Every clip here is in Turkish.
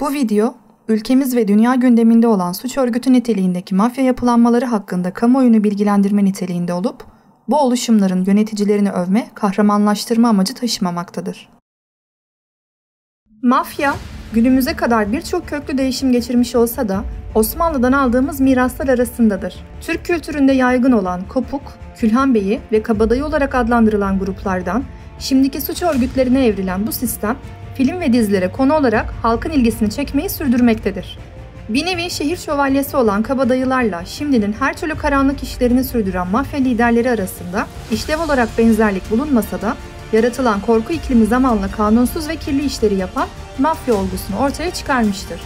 Bu video, ülkemiz ve dünya gündeminde olan suç örgütü niteliğindeki mafya yapılanmaları hakkında kamuoyunu bilgilendirme niteliğinde olup, bu oluşumların yöneticilerini övme, kahramanlaştırma amacı taşımamaktadır. Mafya, günümüze kadar birçok köklü değişim geçirmiş olsa da Osmanlı'dan aldığımız miraslar arasındadır. Türk kültüründe yaygın olan kopuk, külhanbeyi ve kabadayı olarak adlandırılan gruplardan, şimdiki suç örgütlerine evrilen bu sistem, film ve dizilere konu olarak halkın ilgisini çekmeyi sürdürmektedir. Bir nevi şehir şövalyesi olan kabadayılarla şimdinin her türlü karanlık işlerini sürdüren mafya liderleri arasında işlev olarak benzerlik bulunmasa da, yaratılan korku iklimi zamanla kanunsuz ve kirli işleri yapan mafya olgusunu ortaya çıkarmıştır.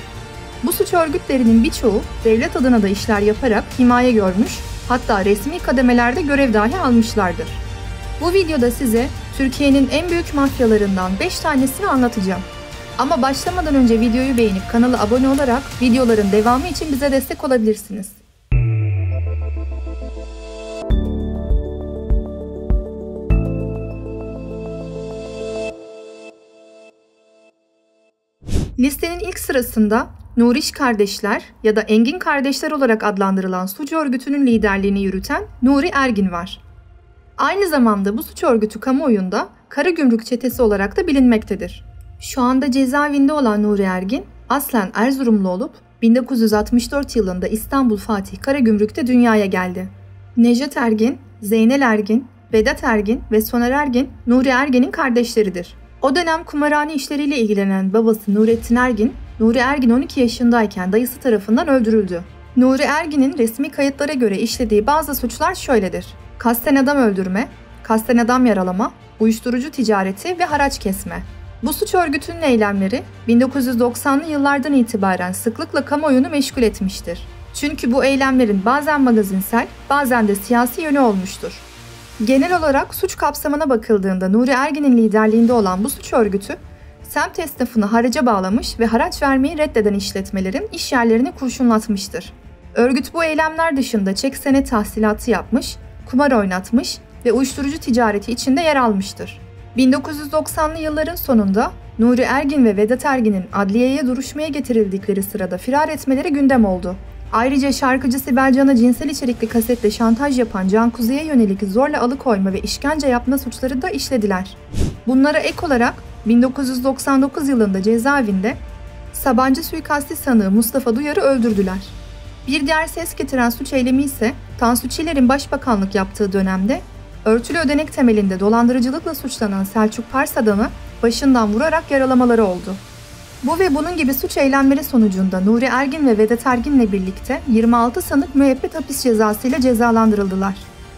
Bu suç örgütlerinin birçoğu devlet adına da işler yaparak himaye görmüş, hatta resmi kademelerde görev dahi almışlardır. Bu videoda size Türkiye'nin en büyük mafyalarından 5 tanesini anlatacağım. Ama başlamadan önce videoyu beğenip kanala abone olarak videoların devamı için bize destek olabilirsiniz. Listenin ilk sırasında Nuriş kardeşler ya da Engin kardeşler olarak adlandırılan suç örgütünün liderliğini yürüten Nuri Ergin var. Aynı zamanda bu suç örgütü kamuoyunda Karagümrük Çetesi olarak da bilinmektedir. Şu anda cezaevinde olan Nuri Ergin aslen Erzurumlu olup 1964 yılında İstanbul Fatih Karagümrük'te dünyaya geldi. Necdet Ergin, Zeynel Ergin, Vedat Ergin ve Soner Ergin Nuri Ergin'in kardeşleridir. O dönem kumarhane işleriyle ilgilenen babası Nurettin Ergin, Nuri Ergin 12 yaşındayken dayısı tarafından öldürüldü. Nuri Ergin'in resmi kayıtlara göre işlediği bazı suçlar şöyledir: kasten adam öldürme, kasten adam yaralama, uyuşturucu ticareti ve haraç kesme. Bu suç örgütünün eylemleri 1990'lı yıllardan itibaren sıklıkla kamuoyunu meşgul etmiştir. Çünkü bu eylemlerin bazen magazinsel, bazen de siyasi yönü olmuştur. Genel olarak suç kapsamına bakıldığında Nuri Ergin'in liderliğinde olan bu suç örgütü, semt esnafını haraca bağlamış ve haraç vermeyi reddeden işletmelerin iş yerlerini kurşunlatmıştır. Örgüt bu eylemler dışında çek sene tahsilatı yapmış, kumar oynatmış ve uyuşturucu ticareti içinde yer almıştır. 1990'lı yılların sonunda Nuri Ergin ve Vedat Ergin'in adliyeye duruşmaya getirildikleri sırada firar etmeleri gündem oldu. Ayrıca şarkıcı Sibel Can'a cinsel içerikli kasetle şantaj yapan Can Kuzu'ya yönelik zorla alıkoyma ve işkence yapma suçları da işlediler. Bunlara ek olarak 1999 yılında cezaevinde Sabancı suikasti sanığı Mustafa Duyar'ı öldürdüler. Bir diğer ses getiren suç eylemi ise Tansu Çiller'in başbakanlık yaptığı dönemde örtülü ödenek temelinde dolandırıcılıkla suçlanan Selçuk Pars adamı başından vurarak yaralamaları oldu. Bu ve bunun gibi suç eylemleri sonucunda Nuri Ergin ve Vedat Ergin'le birlikte 26 sanık müebbet hapis cezası ile cezalandırıldılar.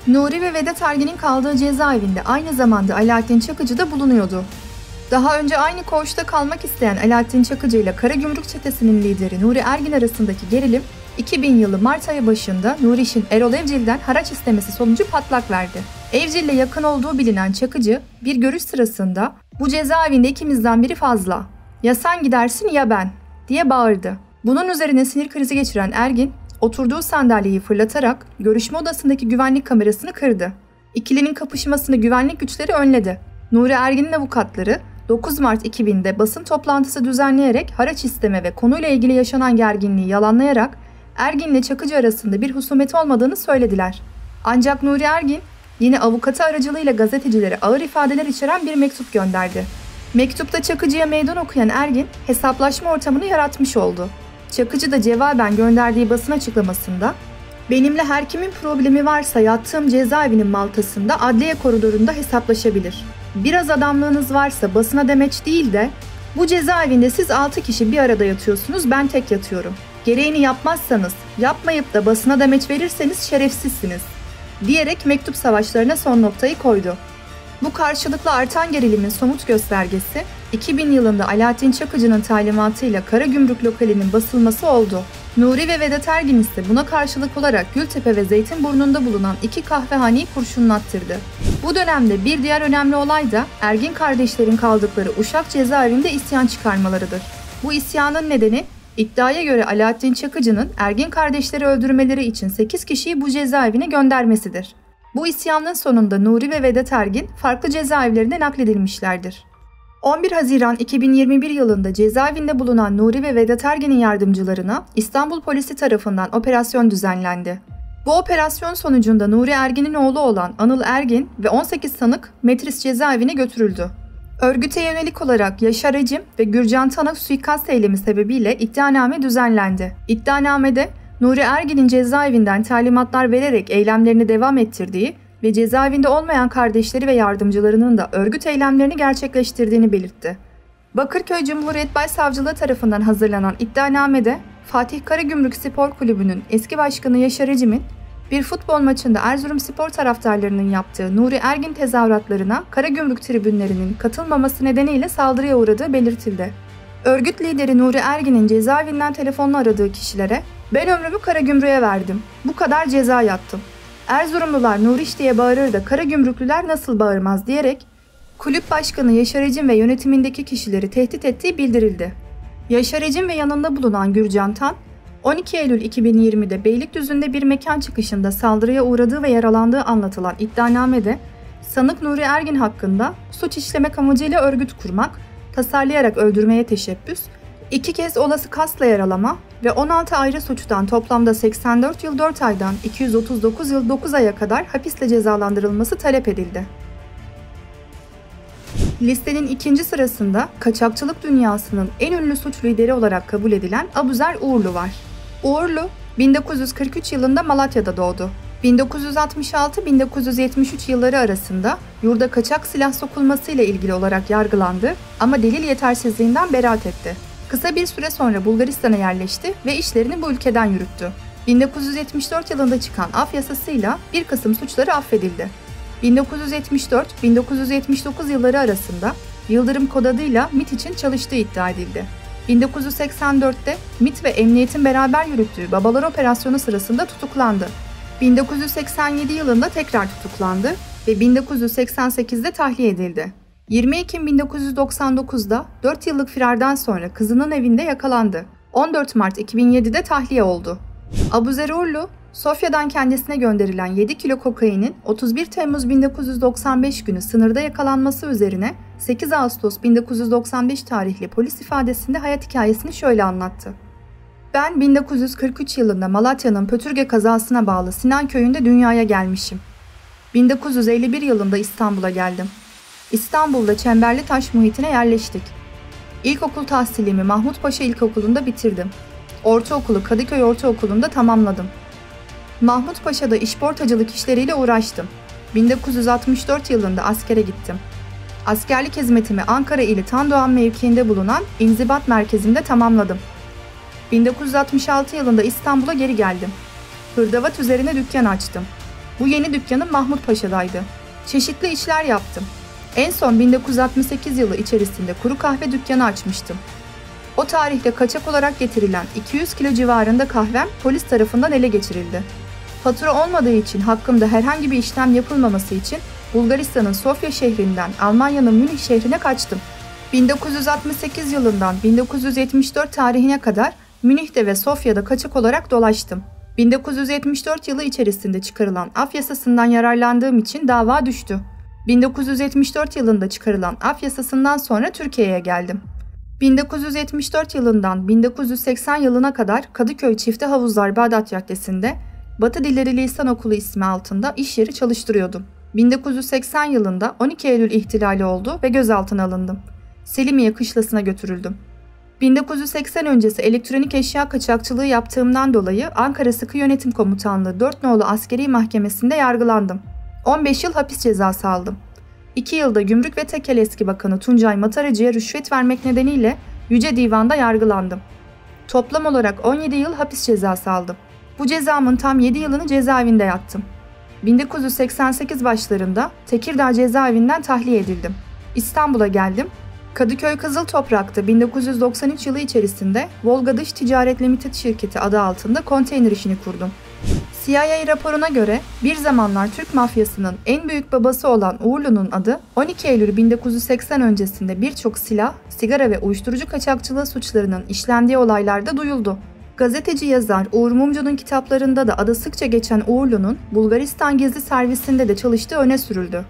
Nuri ve Vedat Ergin'in kaldığı cezaevinde aynı zamanda Alaaddin Çakıcı da bulunuyordu. Daha önce aynı koğuşta kalmak isteyen Alaaddin Çakıcı ile Karagümrük Çetesi'nin lideri Nuri Ergin arasındaki gerilim 2000 yılı Mart ayı başında Nuriş'in Erol Evcil'den haraç istemesi sonucu patlak verdi. Evcil'le yakın olduğu bilinen Çakıcı bir görüş sırasında "Bu cezaevinde ikimizden biri fazla. Ya sen gidersin ya ben" diye bağırdı. Bunun üzerine sinir krizi geçiren Ergin, oturduğu sandalyeyi fırlatarak görüşme odasındaki güvenlik kamerasını kırdı. İkilinin kapışmasını güvenlik güçleri önledi. Nuri Ergin'in avukatları 9 Mart 2000'de basın toplantısı düzenleyerek haraç isteme ve konuyla ilgili yaşanan gerginliği yalanlayarak Ergin'le Çakıcı arasında bir husumet olmadığını söylediler. Ancak Nuri Ergin, yine avukatı aracılığıyla gazetecilere ağır ifadeler içeren bir mektup gönderdi. Mektupta Çakıcı'ya meydan okuyan Ergin, hesaplaşma ortamını yaratmış oldu. Çakıcı da cevaben gönderdiği basın açıklamasında "Benimle her kimin problemi varsa yattığım cezaevinin maltasında adliye koridorunda hesaplaşabilir. Biraz adamlığınız varsa basına demeç değil de bu cezaevinde siz 6 kişi bir arada yatıyorsunuz, ben tek yatıyorum. Gereğini yapmazsanız, yapmayıp da basına demeç verirseniz şerefsizsiniz" diyerek mektup savaşlarına son noktayı koydu. Bu karşılıklı artan gerilimin somut göstergesi 2000 yılında Alaaddin Çakıcı'nın talimatıyla Karagümrük lokalinin basılması oldu. Nuri ve Vedat Ergin ise buna karşılık olarak Gültepe ve Zeytinburnu'nda bulunan 2 kahvehaneyi kurşunlattırdı. Bu dönemde bir diğer önemli olay da Ergin kardeşlerin kaldıkları Uşak cezaevinde isyan çıkarmalarıdır. Bu isyanın nedeni, iddiaya göre Alaaddin Çakıcı'nın Ergin kardeşleri öldürmeleri için 8 kişiyi bu cezaevine göndermesidir. Bu isyanın sonunda Nuri ve Vedat Ergin farklı cezaevlerine nakledilmişlerdir. 11 Haziran 2021 yılında cezaevinde bulunan Nuri ve Vedat Ergin'in yardımcılarına İstanbul polisi tarafından operasyon düzenlendi. Bu operasyon sonucunda Nuri Ergin'in oğlu olan Anıl Ergin ve 18 sanık Metris cezaevine götürüldü. Örgüte yönelik olarak Yaşar Acim ve Gürcan Tanık suikast eylemi sebebiyle iddianame düzenlendi. İddianamede Nuri Ergin'in cezaevinden talimatlar vererek eylemlerini devam ettirdiği ve cezaevinde olmayan kardeşleri ve yardımcılarının da örgüt eylemlerini gerçekleştirdiğini belirtti. Bakırköy Cumhuriyet Başsavcılığı tarafından hazırlanan iddianamede Fatih Karagümrük Spor Kulübü'nün eski başkanı Yaşar Acim'in bir futbol maçında Erzurumspor taraftarlarının yaptığı Nuri Ergin tezahüratlarına Karagümrük tribünlerinin katılmaması nedeniyle saldırıya uğradığı belirtildi. Örgüt lideri Nuri Ergin'in cezaevinden telefonla aradığı kişilere "Ben ömrümü Karagümrük'e verdim, bu kadar ceza yattım. Erzurumlular Nuriş diye bağırır da Karagümrüklüler nasıl bağırmaz?" diyerek kulüp başkanı Yaşar Acim ve yönetimindeki kişileri tehdit ettiği bildirildi. Yaşar Acim ve yanında bulunan Gürcan Tan, 12 Eylül 2020'de Beylikdüzü'nde bir mekan çıkışında saldırıya uğradığı ve yaralandığı anlatılan iddianamede sanık Nuri Ergin hakkında suç işlemek amacıyla örgüt kurmak, tasarlayarak öldürmeye teşebbüs, 2 kez olası kasla yaralama ve 16 ayrı suçtan toplamda 84 yıl 4 aydan 239 yıl 9 aya kadar hapisle cezalandırılması talep edildi. Listenin ikinci sırasında kaçakçılık dünyasının en ünlü suç lideri olarak kabul edilen Abuzer Uğurlu var. Uğurlu, 1943 yılında Malatya'da doğdu. 1966-1973 yılları arasında yurda kaçak silah sokulmasıyla ilgili olarak yargılandı ama delil yetersizliğinden beraat etti. Kısa bir süre sonra Bulgaristan'a yerleşti ve işlerini bu ülkeden yürüttü. 1974 yılında çıkan af yasasıyla bir kısım suçları affedildi. 1974-1979 yılları arasında Yıldırım kod adıyla MİT için çalıştığı iddia edildi. 1984'te MİT ve Emniyet'in beraber yürüttüğü Babalar Operasyonu sırasında tutuklandı. 1987 yılında tekrar tutuklandı ve 1988'de tahliye edildi. 20 Ekim 1999'da 4 yıllık firardan sonra kızının evinde yakalandı. 14 Mart 2007'de tahliye oldu. Abuzer Uğurlu, Sofya'dan kendisine gönderilen 7 kilo kokainin 31 Temmuz 1995 günü sınırda yakalanması üzerine 8 Ağustos 1995 tarihli polis ifadesinde hayat hikayesini şöyle anlattı. "Ben 1943 yılında Malatya'nın Pötürge kazasına bağlı Sinan köyünde dünyaya gelmişim. 1951 yılında İstanbul'a geldim. İstanbul'da Çemberlitaş muhitine yerleştik. İlkokul tahsilimi Mahmutpaşa İlkokulu'nda bitirdim. Ortaokulu Kadıköy Ortaokulu'nda tamamladım. Mahmutpaşa'da işportacılık işleriyle uğraştım. 1964 yılında askere gittim. Askerlik hizmetimi Ankara ili Tandoğan mevkiinde bulunan İnzibat Merkezi'nde tamamladım. 1966 yılında İstanbul'a geri geldim. Hırdavat üzerine dükkan açtım. Bu yeni dükkanım Mahmutpaşa'daydı. Çeşitli işler yaptım. En son 1968 yılı içerisinde kuru kahve dükkanı açmıştım. O tarihte kaçak olarak getirilen 200 kilo civarında kahvem polis tarafından ele geçirildi. Fatura olmadığı için hakkımda herhangi bir işlem yapılmaması için Bulgaristan'ın Sofya şehrinden Almanya'nın Münih şehrine kaçtım. 1968 yılından 1974 tarihine kadar Münih'te ve Sofya'da kaçak olarak dolaştım. 1974 yılı içerisinde çıkarılan af yasasından yararlandığım için dava düştü. 1974 yılında çıkarılan af yasasından sonra Türkiye'ye geldim. 1974 yılından 1980 yılına kadar Kadıköy Çifte Havuzlar Bağdat Caddesi'nde Batı Dilleri Lisan Okulu ismi altında iş yeri çalıştırıyordum. 1980 yılında 12 Eylül ihtilali oldu ve gözaltına alındım. Selimiye kışlasına götürüldüm. 1980 öncesi elektronik eşya kaçakçılığı yaptığımdan dolayı Ankara Sıkı Yönetim Komutanlığı 4 No'lu Askeri Mahkemesi'nde yargılandım. 15 yıl hapis cezası aldım. 2 yılda Gümrük ve Tekel Eski Bakanı Tuncay Mataracı'ya rüşvet vermek nedeniyle Yüce Divan'da yargılandım. Toplam olarak 17 yıl hapis cezası aldım. Bu cezamın tam 7 yılını cezaevinde yattım. 1988 başlarında Tekirdağ cezaevinden tahliye edildim. İstanbul'a geldim. Kadıköy Kızıltoprak'ta 1993 yılı içerisinde Volga Dış Ticaret Limited şirketi adı altında konteyner işini kurdum. CIA raporuna göre bir zamanlar Türk mafyasının en büyük babası olan Uğurlu'nun adı 12 Eylül 1980 öncesinde birçok silah, sigara ve uyuşturucu kaçakçılığı suçlarının işlendiği olaylarda duyuldu. Gazeteci yazar Uğur Mumcu'nun kitaplarında da adı sıkça geçen Uğurlu'nun Bulgaristan gizli servisinde de çalıştığı öne sürüldü.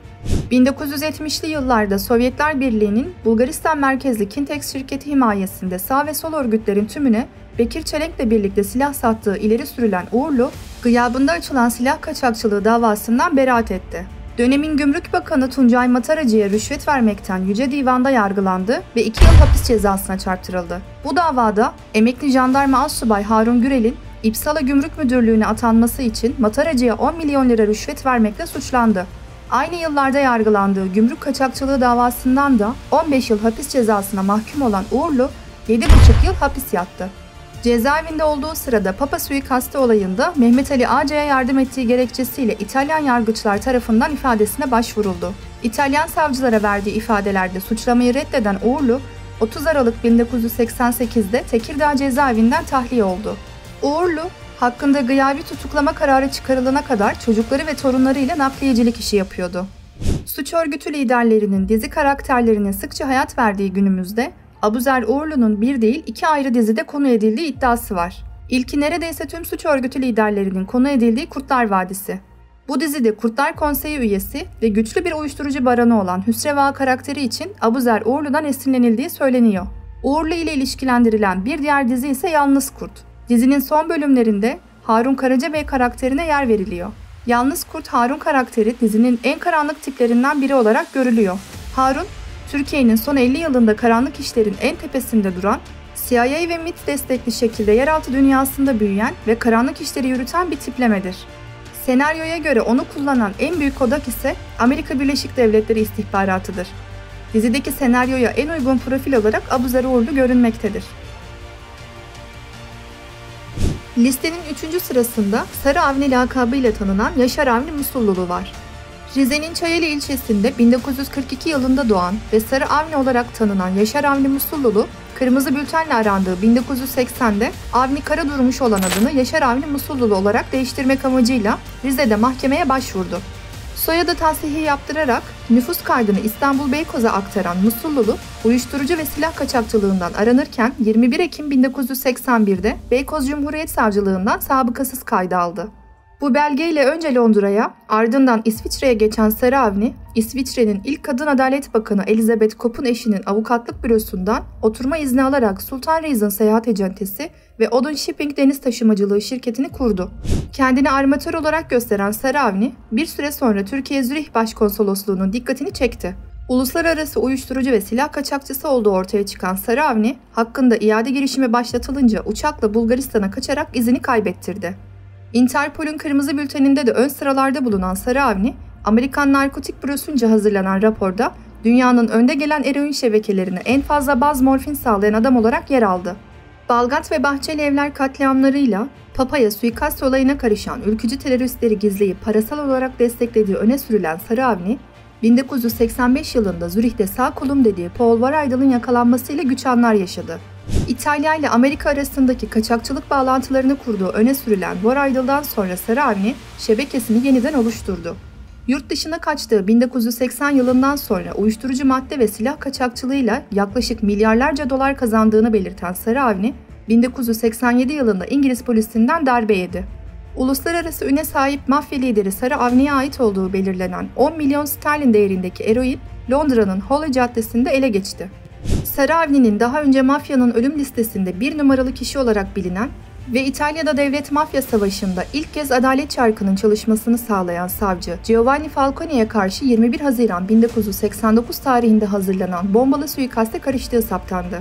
1970'li yıllarda Sovyetler Birliği'nin Bulgaristan merkezli Kintex şirketi himayesinde sağ ve sol örgütlerin tümüne Bekir Çelenk'le birlikte silah sattığı ileri sürülen Uğurlu, gıyabında açılan silah kaçakçılığı davasından beraat etti. Dönemin Gümrük Bakanı Tuncay Mataracı'ya rüşvet vermekten Yüce Divan'da yargılandı ve 2 yıl hapis cezasına çarptırıldı. Bu davada emekli jandarma Assubay Harun Gürel'in İpsala Gümrük Müdürlüğü'ne atanması için Mataracı'ya 10 milyon lira rüşvet vermekle suçlandı. Aynı yıllarda yargılandığı gümrük kaçakçılığı davasından da 15 yıl hapis cezasına mahkum olan Uğurlu 7,5 yıl hapis yattı. Cezaevinde olduğu sırada Papa suikastı olayında Mehmet Ali Ağaca'ya yardım ettiği gerekçesiyle İtalyan yargıçlar tarafından ifadesine başvuruldu. İtalyan savcılara verdiği ifadelerde suçlamayı reddeden Uğurlu, 30 Aralık 1988'de Tekirdağ cezaevinden tahliye oldu. Uğurlu, hakkında gıyabi tutuklama kararı çıkarılana kadar çocukları ve torunlarıyla nakliyecilik işi yapıyordu. Suç örgütü liderlerinin dizi karakterlerine sıkça hayat verdiği günümüzde, Abuzer Uğurlu'nun bir değil 2 ayrı dizide konu edildiği iddiası var. İlki neredeyse tüm suç örgütü liderlerinin konu edildiği Kurtlar Vadisi. Bu dizide Kurtlar Konseyi üyesi ve güçlü bir uyuşturucu baranı olan Hüsreva karakteri için Abuzer Uğurlu'dan esinlenildiği söyleniyor. Uğurlu ile ilişkilendirilen bir diğer dizi ise Yalnız Kurt. Dizinin son bölümlerinde Harun Karacabey karakterine yer veriliyor. Yalnız Kurt Harun karakteri dizinin en karanlık tiplerinden biri olarak görülüyor. Harun, Türkiye'nin son 50 yılında karanlık işlerin en tepesinde duran, CIA ve MIT destekli şekilde yeraltı dünyasında büyüyen ve karanlık işleri yürüten bir tiplemedir. Senaryoya göre onu kullanan en büyük odak ise Amerika Birleşik Devletleri istihbaratıdır. Dizideki senaryoya en uygun profil olarak Abuzer Uğurlu görünmektedir. Listenin 3. sırasında Sarı Avni lakabıyla tanınan Yaşar Avni Musullulu var. Rize'nin Çayeli ilçesinde 1942 yılında doğan ve Sarı Avni olarak tanınan Yaşar Avni Musullulu, Kırmızı Bülten'le arandığı 1980'de Avni Karadurmuş olan adını Yaşar Avni Musullulu olarak değiştirmek amacıyla Rize'de mahkemeye başvurdu. Soyadı tasihi yaptırarak nüfus kaydını İstanbul Beykoz'a aktaran Musullulu, uyuşturucu ve silah kaçakçılığından aranırken 21 Ekim 1981'de Beykoz Cumhuriyet Savcılığından sabıkasız kayda aldı. Bu belgeyle önce Londra'ya, ardından İsviçre'ye geçen Sarı Avni, İsviçre'nin ilk kadın adalet bakanı Elizabeth Kopp'un eşinin avukatlık bürosundan oturma izni alarak Sultan Reis'in seyahat ecentesi ve Odun Shipping deniz taşımacılığı şirketini kurdu. Kendini armatör olarak gösteren Sarı Avni, bir süre sonra Türkiye Zürih Başkonsolosluğu'nun dikkatini çekti. Uluslararası uyuşturucu ve silah kaçakçısı olduğu ortaya çıkan Sarı Avni, hakkında iade girişimi başlatılınca uçakla Bulgaristan'a kaçarak izini kaybettirdi. Interpol'ün Kırmızı Bülten'inde de ön sıralarda bulunan Sarı Avni, Amerikan Narkotik Bürosu'nca hazırlanan raporda dünyanın önde gelen eroin şebekelerine en fazla baz morfin sağlayan adam olarak yer aldı. Balgat ve Bahçeli Evler katliamlarıyla Papa'ya suikast olayına karışan ülkücü teröristleri gizleyip parasal olarak desteklediği öne sürülen Sarı Avni, 1985 yılında Zürih'te sağ kolum dediği Paul Varaydal'ın yakalanmasıyla güç anlar yaşadı. İtalya ile Amerika arasındaki kaçakçılık bağlantılarını kurduğu öne sürülen Varaydal'dan sonra Sarı Avni şebekesini yeniden oluşturdu. Yurt dışına kaçtığı 1980 yılından sonra uyuşturucu madde ve silah kaçakçılığıyla yaklaşık milyarlarca dolar kazandığını belirten Sarı Avni, 1987 yılında İngiliz polisinden darbe yedi. Uluslararası üne sahip mafya lideri Sarı Avni'ye ait olduğu belirlenen 10 milyon sterlin değerindeki eroin, Londra'nın Holly Caddesi'nde ele geçti. Sarı Avni'nin daha önce mafyanın ölüm listesinde 1 numaralı kişi olarak bilinen ve İtalya'da devlet mafya savaşında ilk kez adalet çarkının çalışmasını sağlayan savcı Giovanni Falcone'ye karşı 21 Haziran 1989 tarihinde hazırlanan bombalı suikaste karıştığı saptandı.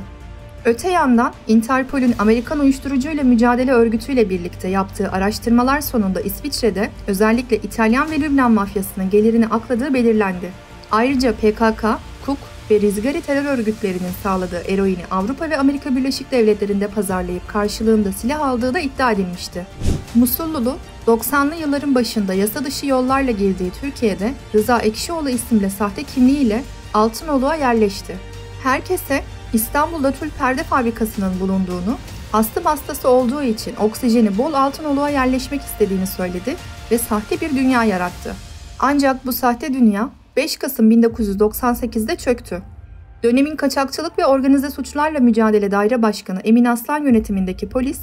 Öte yandan Interpol'ün Amerikan Uyuşturucuyla Mücadele Örgütü'yle birlikte yaptığı araştırmalar sonunda İsviçre'de özellikle İtalyan ve Lübnan mafyasının gelirini akladığı belirlendi. Ayrıca PKK, KUK ve Rizgari terör örgütlerinin sağladığı eroini Avrupa ve Amerika Birleşik Devletleri'nde pazarlayıp karşılığında silah aldığı da iddia edilmişti. Musullulu, 90'lı yılların başında yasa dışı yollarla girdiği Türkiye'de Rıza Ekşioğlu isimli sahte kimliğiyle Altınoluk'a yerleşti. Herkese İstanbul'da tül perde fabrikasının bulunduğunu, astım hastası olduğu için oksijeni bol Altınoluk'a yerleşmek istediğini söyledi ve sahte bir dünya yarattı. Ancak bu sahte dünya 5 Kasım 1998'de çöktü. Dönemin Kaçakçılık ve Organize Suçlarla Mücadele Daire Başkanı Emin Aslan yönetimindeki polis,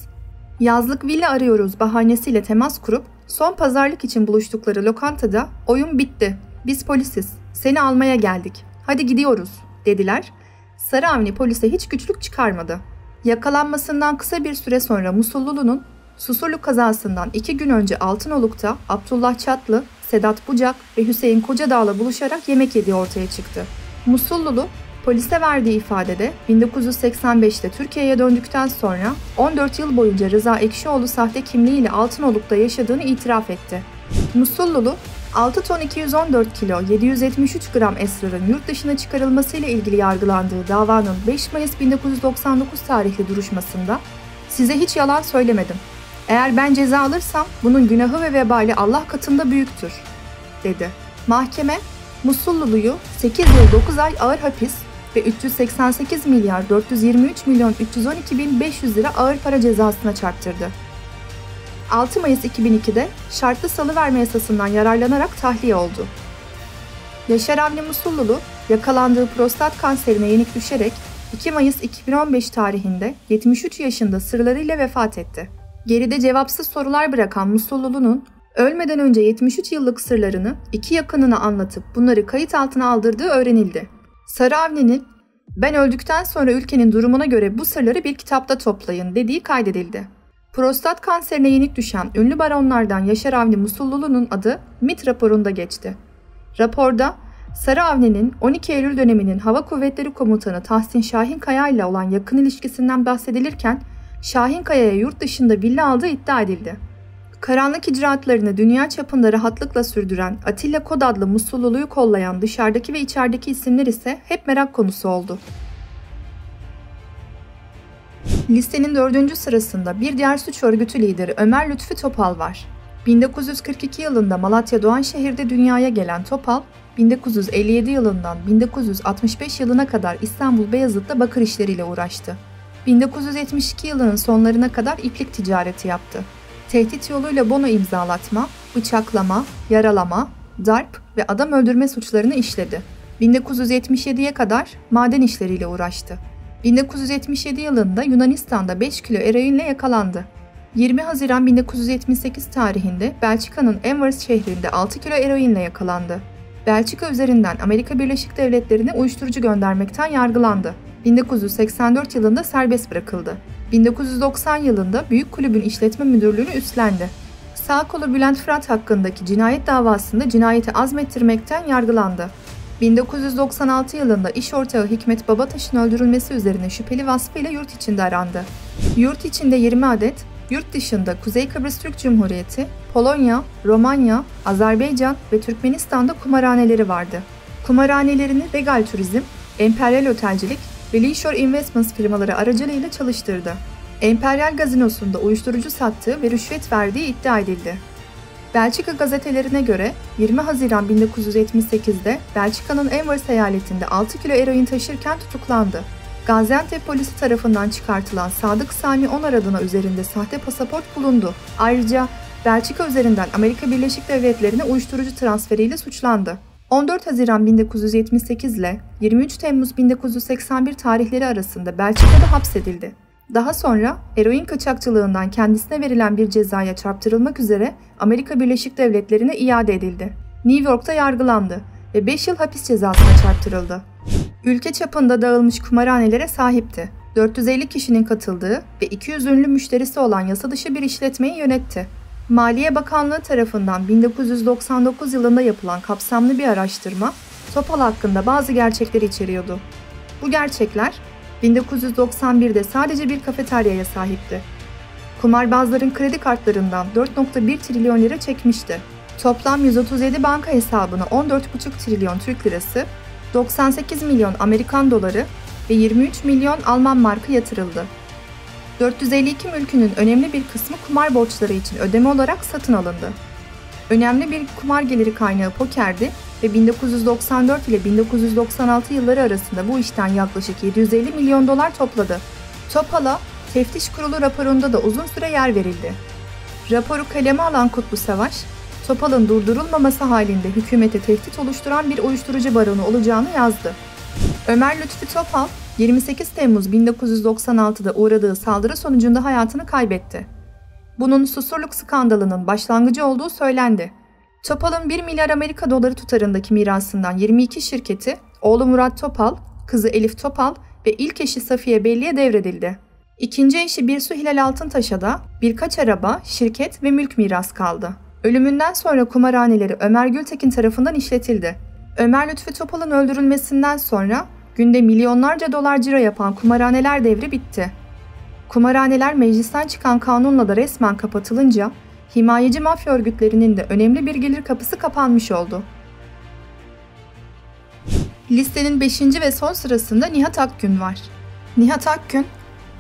yazlık villa arıyoruz bahanesiyle temas kurup son pazarlık için buluştukları lokantada oyun bitti, biz polisiz, seni almaya geldik, hadi gidiyoruz dediler. Sarı Avni polise hiç güçlük çıkarmadı. Yakalanmasından kısa bir süre sonra Musullulu'nun Susurluk kazasından 2 gün önce Altınoluk'ta Abdullah Çatlı, Sedat Bucak ve Hüseyin Kocadağ'la buluşarak yemek yediği ortaya çıktı. Musullulu polise verdiği ifadede 1985'te Türkiye'ye döndükten sonra 14 yıl boyunca Rıza Ekşioğlu sahte kimliğiyle Altınoluk'ta yaşadığını itiraf etti. Musullulu 6 ton 214 kilo 773 gram esrarın yurt dışına çıkarılmasıyla ilgili yargılandığı davanın 5 Mayıs 1999 tarihli duruşmasında "Size hiç yalan söylemedim. Eğer ben ceza alırsam bunun günahı ve vebali Allah katında büyüktür" dedi. Mahkeme Musullulu'yu 8 yıl 9 ay ağır hapis ve 388 milyar 423 milyon 312 bin 500 lira ağır para cezasına çarptırdı. 6 Mayıs 2002'de şartlı salıverme yasasından yararlanarak tahliye oldu. Yaşar Avni Musullulu yakalandığı prostat kanserine yenik düşerek 2 Mayıs 2015 tarihinde 73 yaşında sırlarıyla vefat etti. Geride cevapsız sorular bırakan Musullulu'nun ölmeden önce 73 yıllık sırlarını 2 yakınına anlatıp bunları kayıt altına aldırdığı öğrenildi. Sarı Avni'nin "Ben öldükten sonra ülkenin durumuna göre bu sırları bir kitapta toplayın" dediği kaydedildi. Prostat kanserine yenik düşen ünlü baronlardan Yaşar Avni Musullulu'nun adı MİT raporunda geçti. Raporda Sarı Avni'nin 12 Eylül döneminin Hava Kuvvetleri Komutanı Tahsin Şahinkaya ile olan yakın ilişkisinden bahsedilirken Şahinkaya'ya yurt dışında villa aldığı iddia edildi. Karanlık icraatlarını dünya çapında rahatlıkla sürdüren Atilla Kod adlı Musullulu'yu kollayan dışarıdaki ve içerideki isimler ise hep merak konusu oldu. Listenin 4. sırasında bir diğer suç örgütü lideri Ömer Lütfü Topal var. 1942 yılında Malatya Doğanşehir'de dünyaya gelen Topal, 1957 yılından 1965 yılına kadar İstanbul Beyazıt'ta bakır işleriyle uğraştı. 1972 yılının sonlarına kadar iplik ticareti yaptı. Tehdit yoluyla bono imzalatma, bıçaklama, yaralama, darp ve adam öldürme suçlarını işledi. 1977'ye kadar maden işleriyle uğraştı. 1977 yılında Yunanistan'da 5 kilo eroinle yakalandı. 20 Haziran 1978 tarihinde Belçika'nın Anvers şehrinde 6 kilo eroinle yakalandı. Belçika üzerinden Amerika Birleşik Devletleri'ne uyuşturucu göndermekten yargılandı. 1984 yılında serbest bırakıldı. 1990 yılında Büyük Kulübün işletme müdürlüğünü üstlendi. Sağ kolu Bülent Fırat hakkındaki cinayet davasında cinayeti azmettirmekten yargılandı. 1996 yılında iş ortağı Hikmet Babataş'ın öldürülmesi üzerine şüpheli vasfıyla yurt içinde arandı. Yurt içinde 20 adet, yurt dışında Kuzey Kıbrıs Türk Cumhuriyeti, Polonya, Romanya, Azerbaycan ve Türkmenistan'da kumarhaneleri vardı. Kumarhanelerini Regal Turizm, Emperyal Otelcilik ve Leisure Investments firmaları aracılığıyla çalıştırdı. Emperyal Gazinosu'nda uyuşturucu sattığı ve rüşvet verdiği iddia edildi. Belçika gazetelerine göre 20 Haziran 1978'de Belçika'nın Anvers eyaletinde 6 kilo eroin taşırken tutuklandı. Gaziantep polisi tarafından çıkartılan Sadık Sami Onar adına üzerinde sahte pasaport bulundu. Ayrıca Belçika üzerinden Amerika Birleşik Devletleri'ne uyuşturucu transferiyle suçlandı. 14 Haziran 1978 ile 23 Temmuz 1981 tarihleri arasında Belçika'da hapsedildi. Daha sonra eroin kaçakçılığından kendisine verilen bir cezaya çarptırılmak üzere Amerika Birleşik Devletleri'ne iade edildi. New York'ta yargılandı ve 5 yıl hapis cezasına çarptırıldı. Ülke çapında dağılmış kumarhanelere sahipti. 450 kişinin katıldığı ve 200 ünlü müşterisi olan yasa dışı bir işletmeyi yönetti. Maliye Bakanlığı tarafından 1999 yılında yapılan kapsamlı bir araştırma, Topal hakkında bazı gerçekleri içeriyordu. Bu gerçekler, 1991'de sadece bir kafeteryaya sahipti. Kumarbazların kredi kartlarından 4,1 trilyon lira çekmişti. Toplam 137 banka hesabına 14,5 trilyon Türk lirası, 98 milyon Amerikan doları ve 23 milyon Alman markı yatırıldı. 452 mülkünün önemli bir kısmı kumar borçları için ödeme olarak satın alındı. Önemli bir kumar geliri kaynağı pokerdi ve 1994 ile 1996 yılları arasında bu işten yaklaşık 750 milyon dolar topladı. Topal'a teftiş kurulu raporunda da uzun süre yer verildi. Raporu kaleme alan Kutbu Savaş, Topal'ın durdurulmaması halinde hükümete tehdit oluşturan bir uyuşturucu baronu olacağını yazdı. Ömer Lütfü Topal, 28 Temmuz 1996'da uğradığı saldırı sonucunda hayatını kaybetti. bunun Susurluk skandalının başlangıcı olduğu söylendi. Topal'ın 1 milyar Amerika doları tutarındaki mirasından 22 şirketi, oğlu Murat Topal, kızı Elif Topal ve ilk eşi Safiye Belli'ye devredildi. İkinci eşi Birsu Hilal Altıntaş'a da birkaç araba, şirket ve mülk miras kaldı. Ölümünden sonra kumarhaneleri Ömer Gültekin tarafından işletildi. Ömer Lütfü Topal'ın öldürülmesinden sonra günde milyonlarca dolar ciro yapan kumarhaneler devri bitti. Kumarhaneler meclisten çıkan kanunla da resmen kapatılınca himayeci mafya örgütlerinin de önemli bir gelir kapısı kapanmış oldu. Listenin 5. ve son sırasında Nihat Akgün var. Nihat Akgün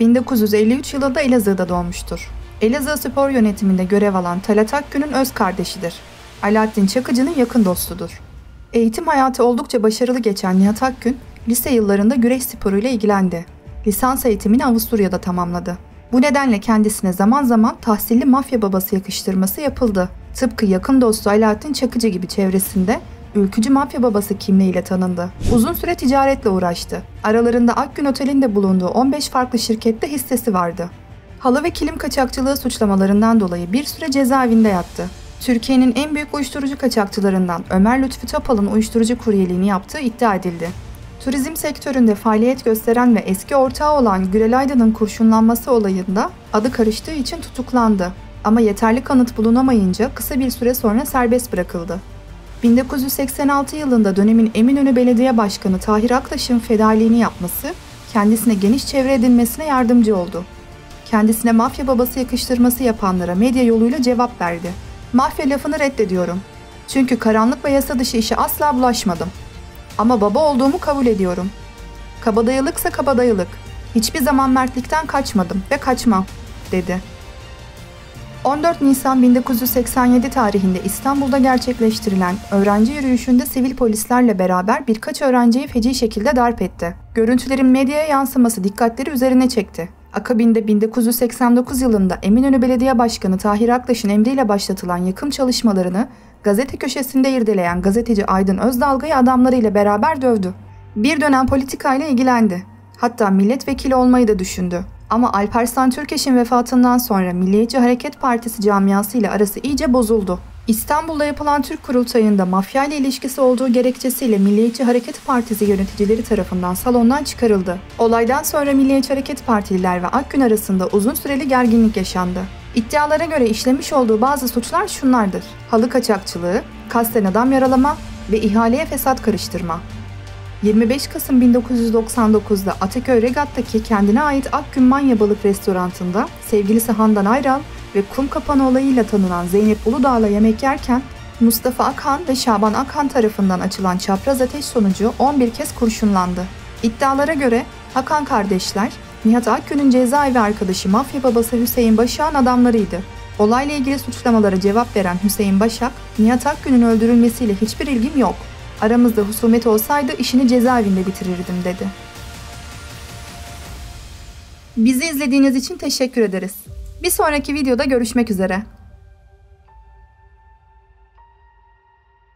1953 yılında Elazığ'da doğmuştur. Elazığ Spor Yönetimi'nde görev alan Talat Akgün'ün öz kardeşidir. Alaaddin Çakıcı'nın yakın dostudur. Eğitim hayatı oldukça başarılı geçen Nihat Akgün, lise yıllarında güreş sporuyla ilgilendi. Lisans eğitimini Avusturya'da tamamladı. Bu nedenle kendisine zaman zaman tahsilli mafya babası yakıştırması yapıldı. Tıpkı yakın dostu Alaaddin Çakıcı gibi çevresinde ülkücü mafya babası kimliğiyle tanındı. Uzun süre ticaretle uğraştı. Aralarında Akgün Otel'inde bulunduğu 15 farklı şirkette hissesi vardı. Halı ve kilim kaçakçılığı suçlamalarından dolayı bir süre cezaevinde yattı. Türkiye'nin en büyük uyuşturucu kaçakçılarından Ömer Lütfü Topal'ın uyuşturucu kuryeliğini yaptığı iddia edildi. Turizm sektöründe faaliyet gösteren ve eski ortağı olan Gürel Aydın'ın kurşunlanması olayında adı karıştığı için tutuklandı. Ama yeterli kanıt bulunamayınca kısa bir süre sonra serbest bırakıldı. 1986 yılında dönemin Eminönü Belediye Başkanı Tahir Aktaş'ın fedaliliğini yapması, kendisine geniş çevre edinmesine yardımcı oldu. Kendisine mafya babası yakıştırması yapanlara medya yoluyla cevap verdi. "Mafya lafını reddediyorum. Çünkü karanlık ve yasa dışı işe asla bulaşmadım. Ama baba olduğumu kabul ediyorum. Kabadayılıksa kabadayılık. Hiçbir zaman mertlikten kaçmadım ve kaçmam," dedi. 14 Nisan 1987 tarihinde İstanbul'da gerçekleştirilen öğrenci yürüyüşünde sivil polislerle beraber birkaç öğrenciyi feci şekilde darp etti. Görüntülerin medyaya yansıması dikkatleri üzerine çekti. Akabinde 1989 yılında Eminönü Belediye Başkanı Tahir Aktaş'ın emriyle başlatılan yakım çalışmalarını gazete köşesinde irdeleyen gazeteci Aydın Özdalga'yı adamlarıyla beraber dövdü. Bir dönem politikayla ilgilendi. Hatta milletvekili olmayı da düşündü. Ama Alparslan Türkeş'in vefatından sonra Milliyetçi Hareket Partisi camiası ile arası iyice bozuldu. İstanbul'da yapılan Türk kurultayında mafya ile ilişkisi olduğu gerekçesiyle Milliyetçi Hareket Partisi yöneticileri tarafından salondan çıkarıldı. Olaydan sonra Milliyetçi Hareket Partililer ve Akgün arasında uzun süreli gerginlik yaşandı. İddialara göre işlemiş olduğu bazı suçlar şunlardır: halı kaçakçılığı, kasten adam yaralama ve ihaleye fesat karıştırma. 25 Kasım 1999'da Ataköy Regat'taki kendine ait Akgün Manya Balık Restorantı'nda sevgilisi Handan Ayral ve kum kapanı olayıyla tanınan Zeynep Uludağ'la yemek yerken Mustafa Akan ve Şaban Akan tarafından açılan çapraz ateş sonucu 11 kez kurşunlandı. İddialara göre Akan kardeşler, Nihat Akgün'ün cezaevi arkadaşı mafya babası Hüseyin Başak'ın adamlarıydı. Olayla ilgili suçlamalara cevap veren Hüseyin Başak, "Nihat Akgün'ün öldürülmesiyle hiçbir ilgim yok. Aramızda husumet olsaydı işini cezaevinde bitirirdim," dedi. Bizi izlediğiniz için teşekkür ederiz. Bir sonraki videoda görüşmek üzere.